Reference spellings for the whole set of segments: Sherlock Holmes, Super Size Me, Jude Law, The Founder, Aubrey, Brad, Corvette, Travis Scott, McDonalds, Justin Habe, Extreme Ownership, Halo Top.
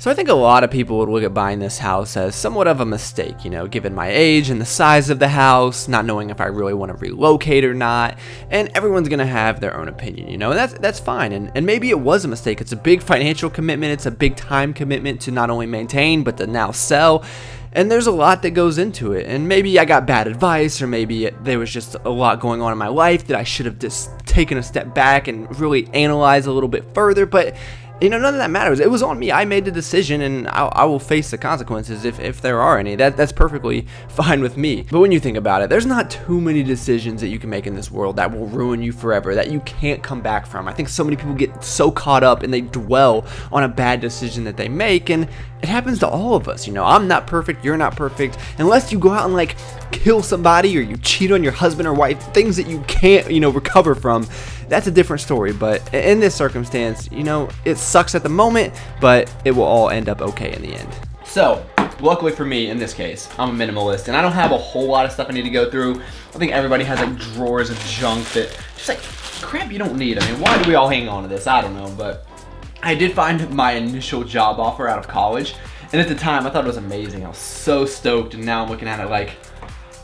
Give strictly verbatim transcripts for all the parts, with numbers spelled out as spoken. So I think a lot of people would look at buying this house as somewhat of a mistake, you know, given my age and the size of the house, not knowing if I really want to relocate or not, and everyone's going to have their own opinion, you know, and that's, that's fine, and, and maybe it was a mistake. It's a big financial commitment, it's a big time commitment to not only maintain, but to now sell, and there's a lot that goes into it, and maybe I got bad advice, or maybe there was just a lot going on in my life that I should have just taken a step back and really analyzed a little bit further, but you know, none of that matters. It was on me. I made the decision, and I, I will face the consequences if, if there are any. That, that's perfectly fine with me. But when you think about it, there's not too many decisions that you can make in this world that will ruin you forever, that you can't come back from. I think so many people get so caught up and they dwell on a bad decision that they make, and it happens to all of us. You know, I'm not perfect. You're not perfect. Unless you go out and, like, kill somebody or you cheat on your husband or wife, things that you can't, you know, recover from, that's a different story. But in this circumstance, you know, it sucks at the moment, but it will all end up okay in the end. So luckily for me, in this case, I'm a minimalist, and I don't have a whole lot of stuff I need to go through. I think everybody has like drawers of junk that just like crap you don't need. I mean, why do we all hang on to this? I don't know, but I did find my initial job offer out of college, and at the time I thought it was amazing. I was so stoked, and now I'm looking at it like,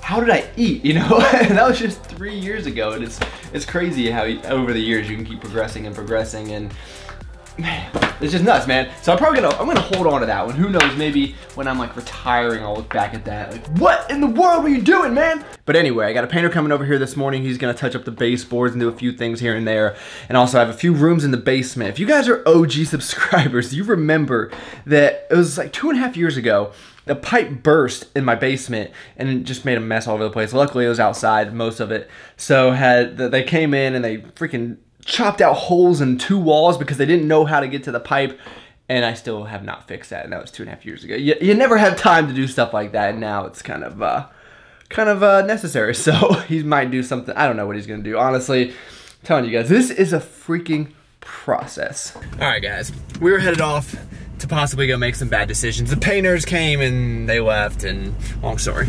how did I eat, you know? That was just three years ago, and it's it's crazy how you, over the years you can keep progressing and progressing, and man, it's just nuts, man. So I'm probably gonna I'm gonna hold on to that one. Who knows? Maybe when I'm like retiring, I'll look back at that like, what in the world were you doing, man? But anyway, I got a painter coming over here this morning. He's gonna touch up the baseboards and do a few things here and there, and also I have a few rooms in the basement. If you guys are O G subscribers, you remember that it was like two and a half years ago. The pipe burst in my basement and it just made a mess all over the place. Luckily, it was outside, most of it. So had they came in and they freaking chopped out holes in two walls because they didn't know how to get to the pipe. And I still have not fixed that. And that was two and a half years ago. You, you never have time to do stuff like that. And now it's kind of, uh, kind of uh, necessary. So he might do something. I don't know what he's going to do. Honestly, I'm telling you guys, this is a freaking process. All right, guys, we were headed off to possibly go make some bad decisions. The painters came and they left, and oh, I'm sorry.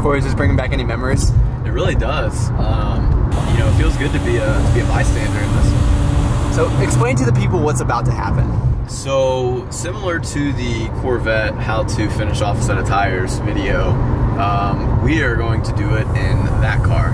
Corey, is this bringing back any memories? It really does. Um, you know, it feels good to be a, to be a bystander in this one. So explain to the people what's about to happen. So, similar to the Corvette how to finish off a set of tires video, um, we are going to do it in that car.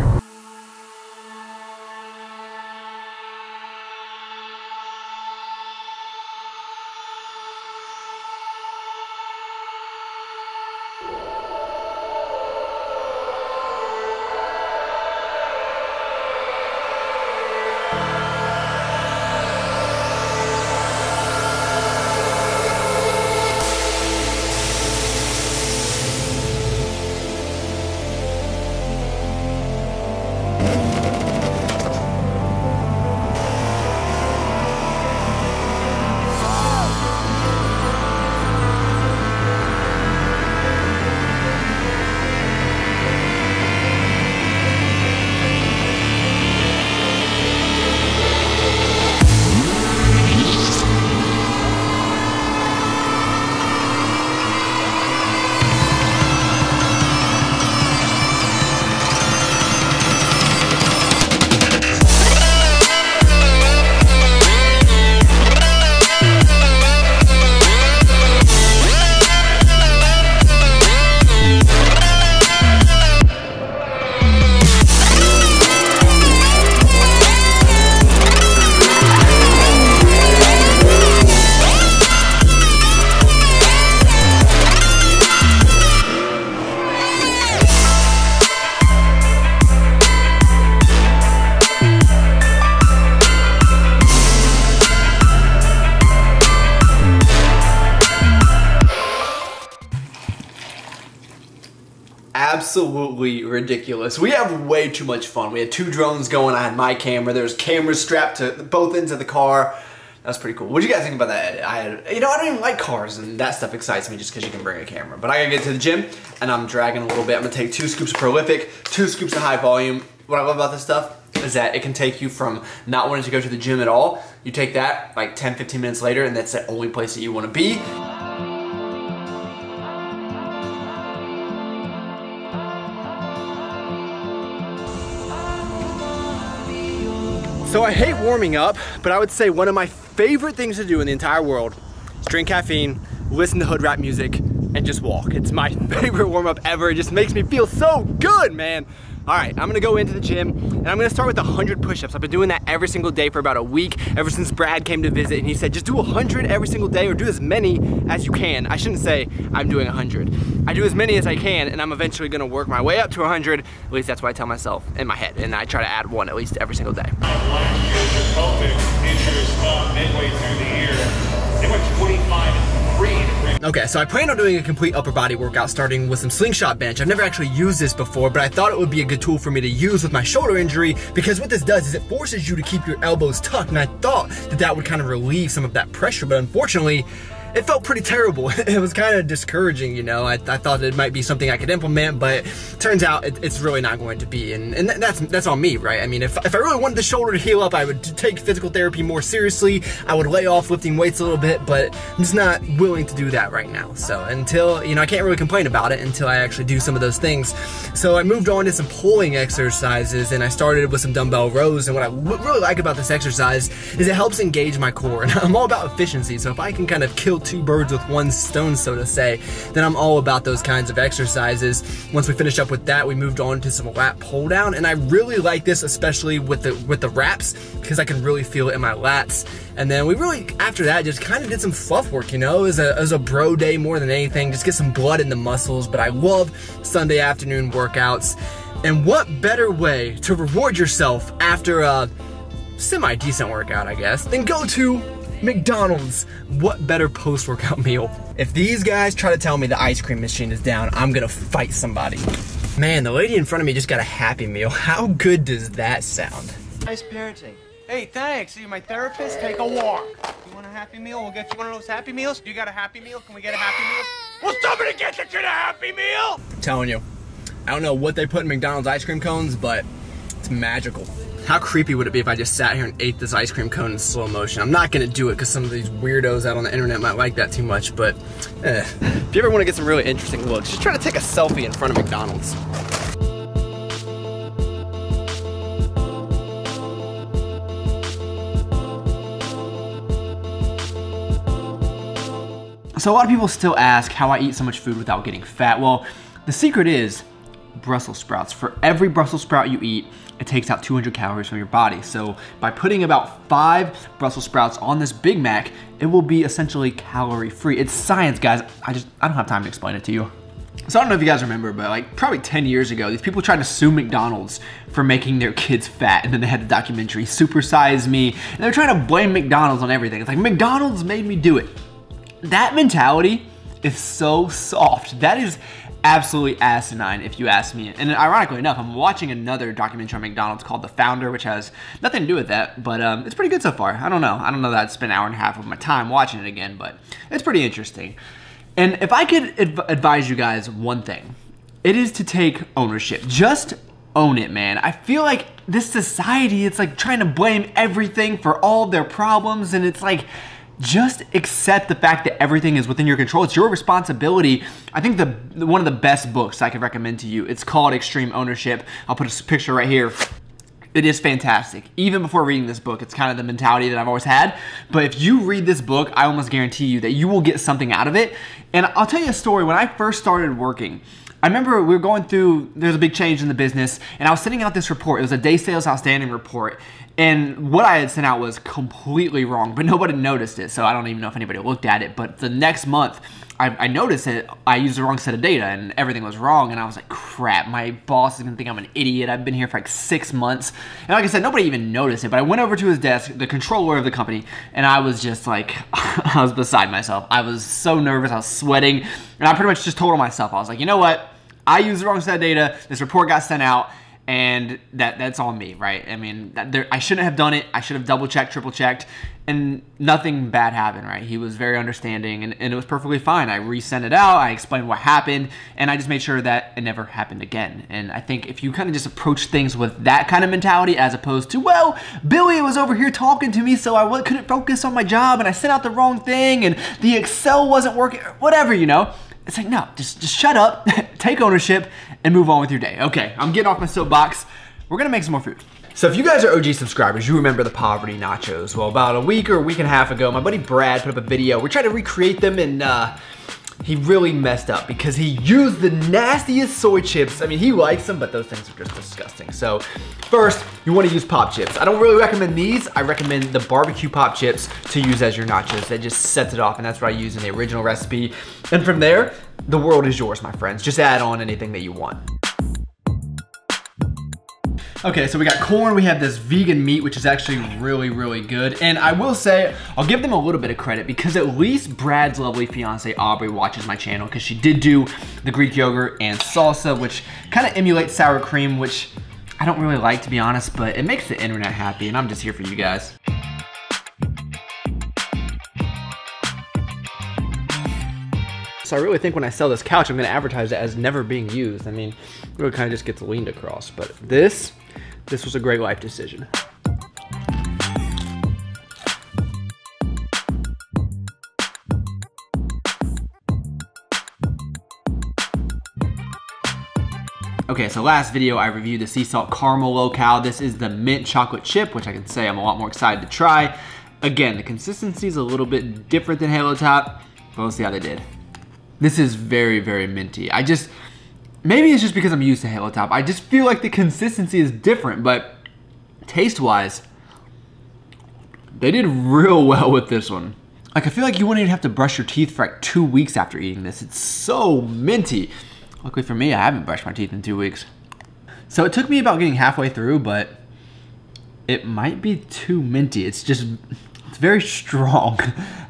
Absolutely ridiculous. We have way too much fun. We had two drones going. I had my camera. There was cameras strapped to both ends of the car. That was pretty cool. What do you guys think about that? I had, you know, I don't even like cars, and that stuff excites me just because you can bring a camera. But I gotta get to the gym, and I'm dragging a little bit. I'm gonna take two scoops of Prolific, two scoops of high volume. What I love about this stuff is that it can take you from not wanting to go to the gym at all. You take that like ten, fifteen minutes later, and that's the only place that you want to be. So I hate warming up, but I would say one of my favorite things to do in the entire world is drink caffeine, listen to hood rap music, and just walk. It's my favorite warm up ever. It just makes me feel so good, man. All right, I'm gonna go into the gym and I'm gonna start with one hundred push-ups. I've been doing that every single day for about a week, ever since Brad came to visit and he said, just do one hundred every single day or do as many as you can. I shouldn't say I'm doing one hundred. I do as many as I can and I'm eventually gonna work my way up to one hundred. At least that's what I tell myself in my head, and I try to add one at least every single day. Okay, so I plan on doing a complete upper body workout starting with some slingshot bench. I've never actually used this before, but I thought it would be a good tool for me to use with my shoulder injury, because what this does is it forces you to keep your elbows tucked, and I thought that that would kind of relieve some of that pressure, but unfortunately, it felt pretty terrible. It was kind of discouraging, you know. I, I thought it might be something I could implement, but turns out it, it's really not going to be. And, and that's that's on me, right? I mean, if, if I really wanted the shoulder to heal up, I would take physical therapy more seriously. I would lay off lifting weights a little bit, but I'm just not willing to do that right now. So until, you know, I can't really complain about it until I actually do some of those things. So I moved on to some pulling exercises, and I started with some dumbbell rows. And what I really like about this exercise is it helps engage my core. And I'm all about efficiency, so if I can kind of kill two birds with one stone, so to say, then I'm all about those kinds of exercises. Once we finished up with that, we moved on to some lat pull down, and I really like this, especially with the with the wraps, because I can really feel it in my lats. And then we really, after that, just kind of did some fluff work, you know. It was, a, it was a bro day more than anything, just get some blood in the muscles. But I love Sunday afternoon workouts, and what better way to reward yourself after a semi-decent workout, I guess, than go to McDonald's. What better post-workout meal? If these guys try to tell me the ice cream machine is down, I'm gonna fight somebody. Man, the lady in front of me just got a Happy Meal. How good does that sound? Nice parenting. Hey, thanks. See, my therapist, take a walk. You want a Happy Meal? We'll get you one of those Happy Meals. You got a Happy Meal? Can we get a Happy Meal? Well, somebody get the kid a Happy Meal! I'm telling you, I don't know what they put in McDonald's ice cream cones, but it's magical. How creepy would it be if I just sat here and ate this ice cream cone in slow motion? I'm not gonna do it because some of these weirdos out on the internet might like that too much, but eh. If you ever wanna get some really interesting looks, just try to take a selfie in front of McDonald's. So a lot of people still ask how I eat so much food without getting fat. Well, the secret is Brussels sprouts. For every Brussels sprout you eat, it takes out two hundred calories from your body. So by putting about five Brussels sprouts on this Big Mac, it will be essentially calorie free. It's science, guys. I just, I don't have time to explain it to you. So I don't know if you guys remember, but like probably ten years ago, these people tried to sue McDonald's for making their kids fat, and then they had the documentary Super Size Me, and they're trying to blame McDonald's on everything. It's like, McDonald's made me do it. That mentality is so soft. That is absolutely asinine, if you ask me. And ironically enough, I'm watching another documentary on McDonald's called The Founder, which has nothing to do with that, but um, it's pretty good so far. I don't know. I don't know that I'd spend an hour and a half of my time watching it again, but it's pretty interesting. And if I could adv- advise you guys one thing, it is to take ownership. Just own it, man. I feel like this society, it's like trying to blame everything for all their problems, and it's like, just accept the fact that everything is within your control. It's your responsibility. I think the one of the best books I could recommend to you, it's called Extreme Ownership. I'll put a picture right here. It is fantastic. Even before reading this book, it's kind of the mentality that I've always had. But if you read this book, I almost guarantee you that you will get something out of it. And I'll tell you a story. When I first started working, I remember we were going through, there's a big change in the business, and I was sending out this report. It was a day sales outstanding report, and what I had sent out was completely wrong, but nobody noticed it, so I don't even know if anybody looked at it. But the next month, I, I noticed that I used the wrong set of data, and everything was wrong, and I was like, crap, my boss is gonna think I'm an idiot. I've been here for like six months, and like I said, nobody even noticed it, but I went over to his desk, the controller of the company, and I was just like, I was beside myself. I was so nervous, I was sweating, and I pretty much just told myself, I was like, you know what? I used the wrong set of data, this report got sent out, and that that's on me, right? I mean, that there, I shouldn't have done it. I should have double-checked, triple-checked, and nothing bad happened, right? He was very understanding, and, and it was perfectly fine. I resent it out, I explained what happened, and I just made sure that it never happened again. And I think if you kind of just approach things with that kind of mentality, as opposed to, well, Billy was over here talking to me, so I couldn't focus on my job, and I sent out the wrong thing, and the Excel wasn't working, whatever, you know? It's like, no, just, just shut up, take ownership, and move on with your day. Okay, I'm getting off my soapbox. We're gonna make some more food. So if you guys are O G subscribers, you remember the poverty nachos. Well, about a week or a week and a half ago, my buddy Brad put up a video. We tried to recreate them, and uh, he really messed up because he used the nastiest soy chips. I mean, he likes them, but those things are just disgusting. So first, you want to use pop chips. I don't really recommend these. I recommend the barbecue pop chips to use as your nachos. That just sets it off, and that's what I use in the original recipe. And from there, the world is yours, my friends. Just add on anything that you want. Okay, so we got corn, we have this vegan meat, which is actually really, really good. And I will say, I'll give them a little bit of credit because at least Brad's lovely fiance, Aubrey, watches my channel because she did do the Greek yogurt and salsa, which kind of emulates sour cream, which I don't really like, to be honest, but it makes the internet happy, and I'm just here for you guys. So I really think when I sell this couch, I'm gonna advertise it as never being used. I mean, it really kind of just gets leaned across, but this, This was a great life decision. Okay, so last video I reviewed the sea salt caramel locale. This is the mint chocolate chip, which I can say I'm a lot more excited to try. Again, the consistency is a little bit different than Halo Top, but we'll see how they did. This is very, very minty. I just, maybe it's just because I'm used to Halo Top. I just feel like the consistency is different, but taste-wise, they did real well with this one. Like, I feel like you wouldn't even have to brush your teeth for like two weeks after eating this. It's so minty. Luckily for me, I haven't brushed my teeth in two weeks. So it took me about getting halfway through, but it might be too minty. It's just, it's very strong.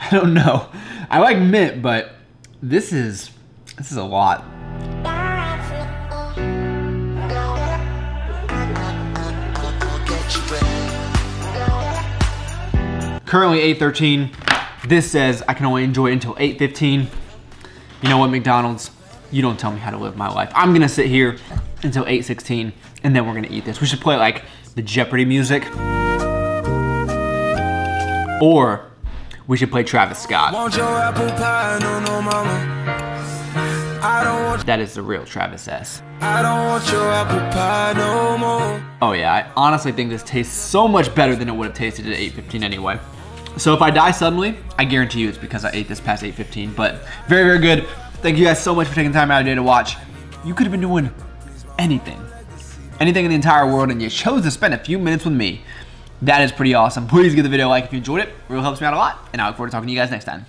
I don't know. I like mint, but this is, this is a lot. Currently eight thirteen. This says I can only enjoy it until eight fifteen. You know what, McDonald's? You don't tell me how to live my life. I'm gonna sit here until eight sixteen, and then we're gonna eat this. We should play like the Jeopardy music. Or we should play Travis Scott. Want your apple pie? No, no, mama. I don't want that is the real Travis S. I don't want your apple pie no more. Oh yeah, I honestly think this tastes so much better than it would have tasted at eight fifteen anyway. So if I die suddenly, I guarantee you it's because I ate this past eight fifteen, but very, very good. Thank you guys so much for taking time out of your day to watch. You could have been doing anything, anything in the entire world, and you chose to spend a few minutes with me. That is pretty awesome. Please give the video a like if you enjoyed it. It really helps me out a lot, and I look forward to talking to you guys next time.